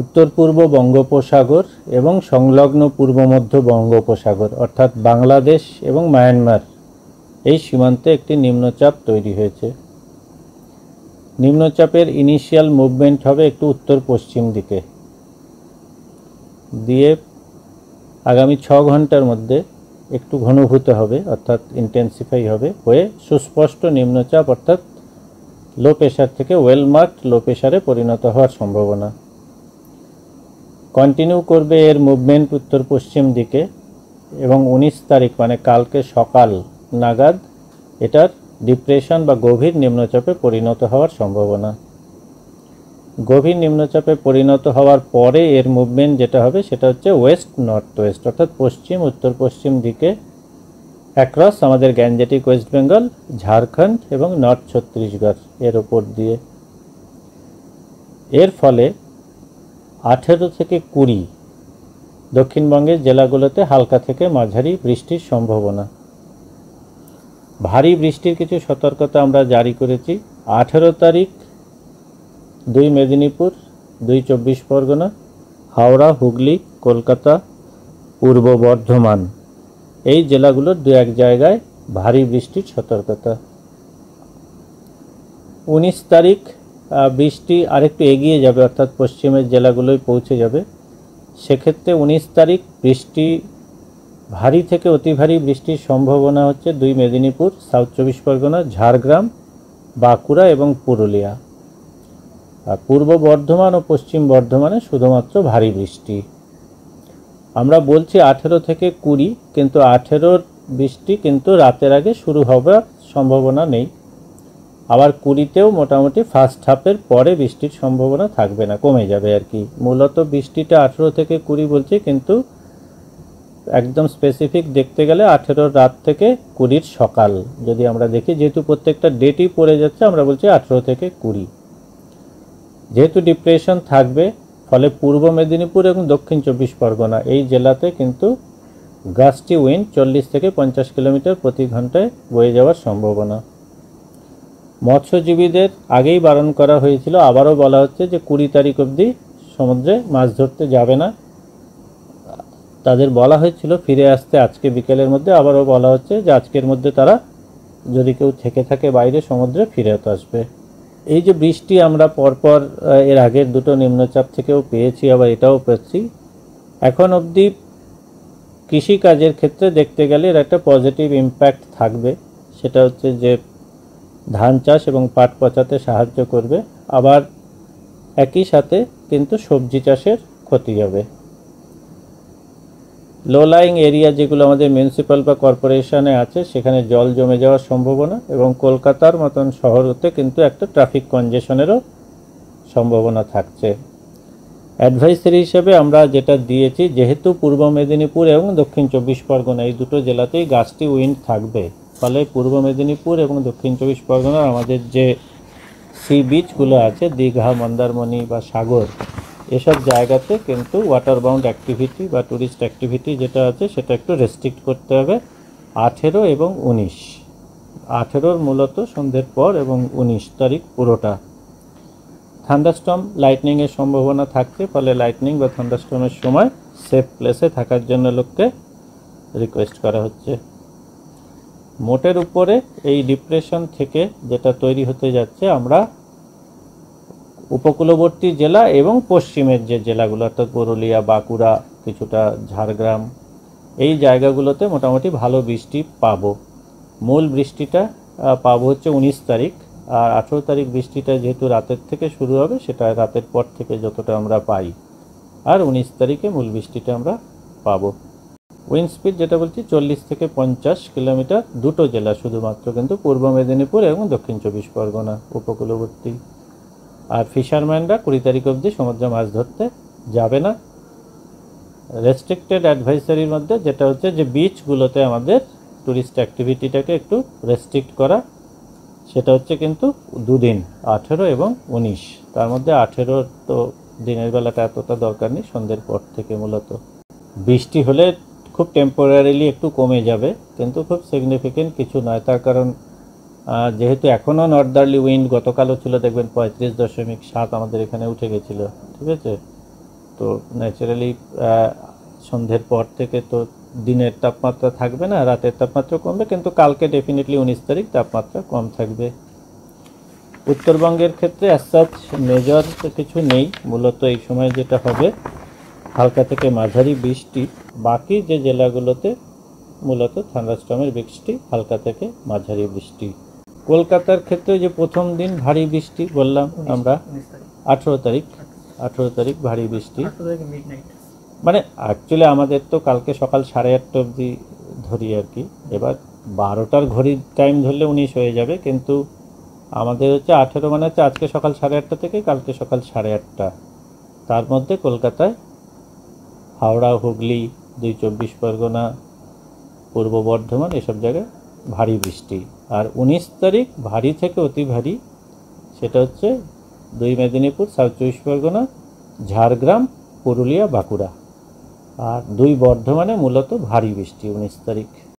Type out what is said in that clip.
उत्तर पूर्व बंगोपसागर एवं संलग्न पूर्व मध्य बंगोपसागर अर्थात बांग्लादेश एवं म्यांमार এই সীমান্তে একটি নিম্নচাপ তৈরি হয়েছে। নিম্নচাপের ইনিশিয়াল মুভমেন্ট হবে একটু উত্তর পশ্চিম দিকে, দিয়ে আগামী ৬ ঘন্টার মধ্যে একটু ঘনীভূত হবে অর্থাৎ ইন্টেন্সিফাই হবে, হয়ে সুস্পষ্ট নিম্নচাপ অর্থাৎ লো প্রেশার থেকে ওয়েল মার্কড লো প্রেশারে পরিণত হওয়ার সম্ভাবনা। কন্টিনিউ করবে এর মুভমেন্ট উত্তর পশ্চিম দিকে এবং ১৯ তারিখ মানে কালকে সকাল নাগাদ এটার ডিপ্রেশন বা গভীর নিম্নচাপে পরিণত হওয়ার সম্ভাবনা। গভীর নিম্নচাপে পরিণত হওয়ার পরে এর মুভমেন্ট যেটা হবে সেটা হচ্ছে ওয়েস্ট নর্থ ওয়েস্ট অর্থাৎ পশ্চিম উত্তর পশ্চিম দিকে অ্যাক্রস আমাদের গ্যাঞ্জেটিক ওয়েস্ট বেঙ্গল, ঝাড়খণ্ড এবং নর্থ ছত্তিশগড় এর ওপর দিয়ে। এর ফলে ১৮ থেকে ২০ দক্ষিণবঙ্গের জেলাগুলোতে হালকা থেকে মাঝারি বৃষ্টির সম্ভাবনা। ভারী বৃষ্টির কিছু সতর্কতা আমরা জারি করেছি। ১৮ তারিখ ২ মেদিনীপুর, ২ চব্বিশ পরগনা, হাওড়া, হুগলি, কলকাতা, পূর্ব বর্ধমান এই জেলাগুলোর ২-১ জায়গায় ভারী বৃষ্টির সতর্কতা। ১৯ তারিখ বৃষ্টি আরেকটু এগিয়ে যাবে অর্থাৎ পশ্চিমের জেলাগুলোয় পৌঁছে যাবে। সেক্ষেত্রে ১৯ তারিখ বৃষ্টি ভারী থেকে অতি ভারী বৃষ্টির সম্ভাবনা হচ্ছে ২ মেদিনীপুর, সাউথ ২৪ পরগনা, ঝাড়গ্রাম, বাঁকুড়া এবং পুরুলিয়া। আর পূর্ব বর্ধমান ও পশ্চিম বর্ধমানে শুধুমাত্র ভারী বৃষ্টি। আমরা বলছি ১৮ থেকে ২০, কিন্তু ১৮র বৃষ্টি কিন্তু রাতের আগে শুরু হওয়ার সম্ভাবনা নেই। আবার ২০তেও মোটামুটি ফার্স্ট হাফের পরে বৃষ্টির সম্ভাবনা থাকবে না, কমে যাবে আর কি। মূলত বৃষ্টিটা ১৮ থেকে ২০ বলছি, কিন্তু একদম স্পেসিফিক দেখতে গেলে ১৮ রাত থেকে ২০র সকাল যদি আমরা দেখি, যেহেতু প্রত্যেকটা ডেটই পড়ে যাচ্ছে আমরা বলছি ১৮ থেকে ২০। যেহেতু ডিপ্রেশন থাকবে ফলে পূর্ব মেদিনীপুর এবং দক্ষিণ ২৪ পরগনা এই জেলাতে কিন্তু গাস্টি উইন্ড ৪০ থেকে ৫০ কিলোমিটার প্রতি ঘন্টায় বয়ে যাওয়ার সম্ভাবনা। মৎস্যজীবীদের আগেই বারণ করা হয়েছিল, আবারও বলা হচ্ছে যে ২০ তারিখ অবধি সমুদ্রে মাছ ধরতে যাবে না। তাদের বলা হয়েছিল ফিরে আসতে আজকে বিকেলের মধ্যে, আবারও বলা হচ্ছে যে আজকের মধ্যে তারা যদি কেউ থেকে থাকে বাইরে সমুদ্রে ফিরেও আসবে। এই যে বৃষ্টি আমরা পরপর এর আগের দুটো নিম্নচাপ থেকেও পেয়েছি, আবার এটাও পেয়েছি। এখন অবধি কৃষিকাজের ক্ষেত্রে দেখতে গেলে এর একটা পজিটিভ ইম্প্যাক্ট থাকবে, সেটা হচ্ছে যে ধান চাষ এবং পাট পচাতে সাহায্য করবে। আবার একই সাথে কিন্তু সবজি চাষের ক্ষতি হবে। লো লাইং এরিয়া যেগুলো আমাদের মিউনিসিপ্যাল বা কর্পোরেশনে আছে সেখানে জল জমে যাওয়ার সম্ভাবনা এবং কলকাতার মতন শহরতে কিন্তু একটা ট্রাফিক কনজেশনেরও সম্ভাবনা থাকছে। অ্যাডভাইসারি হিসেবে আমরা যেটা দিয়েছি, যেহেতু পূর্ব মেদিনীপুর এবং দক্ষিণ ২৪ পরগনা এই দুটো জেলাতেই গাস্টি উইন্ড থাকবে, ফলে পূর্ব মেদিনীপুর এবং দক্ষিণ ২৪ পরগনার আমাদের যে সি বিচগুলো আছে দীঘা, মন্দারমণি বা সাগর এসব জায়গাতে কিন্তু ওয়াটারবাউন্ড অ্যাক্টিভিটি বা ট্যুরিস্ট অ্যাক্টিভিটি যেটা আছে সেটা একটু রেস্ট্রিক্ট করতে হবে ১৮ এবং ১৯। ১৮র মূলত সন্ধ্যের পর এবং ১৯ তারিখ পুরোটা। থান্ডারস্টর্ম, লাইটনিংয়ের সম্ভাবনা থাকছে, ফলে লাইটনিং বা থান্ডারস্টর্মের সময় সেফ প্লেসে থাকার জন্য লোককে রিকোয়েস্ট করা হচ্ছে। মোটের উপরে এই ডিপ্রেশন থেকে যেটা তৈরি হতে যাচ্ছে, আমরা উপকূলবর্তী জেলা এবং পশ্চিমের যে জেলাগুলো অর্থাৎ পুরুলিয়া, বাঁকুড়া, কিছুটা ঝাড়গ্রাম এই জায়গাগুলোতে মোটামুটি ভালো বৃষ্টি পাবো। মূল বৃষ্টিটা পাবো হচ্ছে ১৯ তারিখ, আর ১৮ তারিখ বৃষ্টিটা যেহেতু রাতের থেকে শুরু হবে সেটা রাতের পর থেকে যতটা আমরা পাই, আর ১৯ তারিখে মূল বৃষ্টিটা আমরা পাবো। উইন্ড স্পিড যেটা বলছি ৪০ থেকে ৫০ কিলোমিটার দুটো জেলা শুধুমাত্র, কিন্তু পূর্ব মেদিনীপুর এবং দক্ষিণ ২৪ পরগনা উপকূলবর্তী। আর ফিশারম্যানরা ২০ তারিখ অবধি সমুদ্রে মাছ ধরতে যাবে না। রেস্ট্রিক্টেড অ্যাডভাইসারির মধ্যে যেটা হচ্ছে যে বিচগুলোতে আমাদের ট্যুরিস্ট অ্যাক্টিভিটিটাকে একটু রেস্ট্রিক্ট করা, সেটা হচ্ছে কিন্তু ২ দিন ১৮ এবং ১৯। তার মধ্যে ১৮ তো দিনের বেলাটা এতটা দরকার নেই, সন্ধ্যের পর থেকে মূলত বৃষ্টি হলে খুব টেম্পোরারিলি একটু কমে যাবে, কিন্তু খুব সিগনিফিকেন্ট কিছু নয়। তার কারণ যেহেতু এখনও নর্দার্লি উইন্ড গতকালও ছিল দেখবেন ৩৫.৭ আমাদের এখানে উঠে গেছিলো, ঠিক আছে। तो नैचुराली सन्ध्यार पर थेके तो दिनेर तापमात्रा थाकबे ना, रातेर तापमात्रा कमबे, किन्तु कालके डेफिनेटली 19 तारीख तापमात्रा कम थाकबे। उत्तरबंगेर क्षेत्रे एज मेजर किछु नेই, मूलत এই সময় যেটা হবে হালকা থেকে মাঝারি বৃষ্টি। বাকি যে জেলাগুলোতে মূলত থান্ডারস্টর্মের বৃষ্টি, হালকা থেকে মাঝারি বৃষ্টি। কলকাতার ক্ষেত্রে যে প্রথম দিন ভারী বৃষ্টি বললাম আমরা, 18 তারিখ ভারী বৃষ্টি, মানে অ্যাকচুয়ালি আমাদের তো কালকে সকাল 8:30 অবধি ধরি আর কি। এবার 12টার ঘড়ির টাইম ধরলে 19 হয়ে যাবে, কিন্তু আমাদের হচ্ছে 18 মানে হচ্ছে আজকে সকাল 8:30 থেকে কালকে সকাল 8:30। তার মধ্যে কলকাতায় হাওড়া, হুগলি, ২ চব্বিশ পরগনা, পূর্ব বর্ধমান এসব জায়গায় ভারী বৃষ্টি। আর ১৯ তারিখ ভারী থেকে অতি ভারী, সেটা হচ্ছে ২ মেদিনীপুর, সাউথ ২৪ পরগনা, ঝাড়গ্রাম, পুরুলিয়া, বাঁকুড়া। আর ২ বর্ধমানে মূলত ভারী বৃষ্টি ১৯ তারিখ।